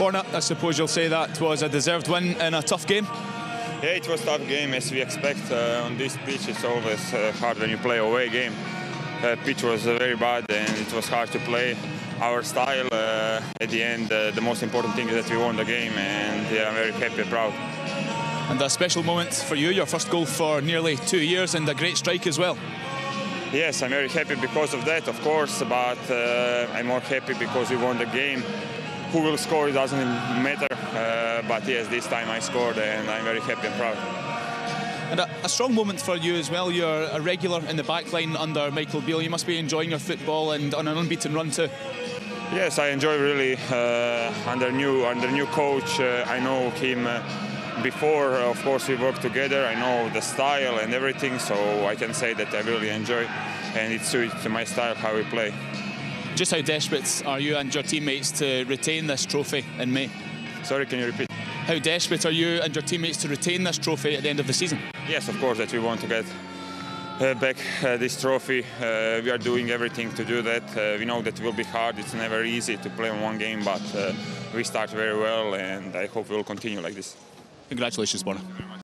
Borna, I suppose you'll say that was a deserved win in a tough game? Yeah, it was a tough game, as we expect. On this pitch, it's always hard when you play away game. Pitch was very bad and it was hard to play our style. At the end, the most important thing is that we won the game, and yeah, I'm very happy and proud. And a special moment for you, your first goal for nearly 2 years, and a great strike as well. Yes, I'm very happy because of that, of course, but I'm more happy because we won the game. Who will score, it doesn't matter, but yes, this time I scored and I'm very happy and proud. And a strong moment for you as well. You're a regular in the back line under Michael Beale. You must be enjoying your football and on an unbeaten run too. Yes, I enjoy really under new coach. I know him before, of course, we worked together. I know the style and everything, so I can say that I really enjoy and it suits my style how we play. Just how desperate are you and your teammates to retain this trophy in May? Sorry, can you repeat? How desperate are you and your teammates to retain this trophy at the end of the season? Yes, of course, that we want to get back this trophy. We are doing everything to do that. We know that it will be hard. It's never easy to play in one game, but we start very well and I hope we'll continue like this. Congratulations, Borna.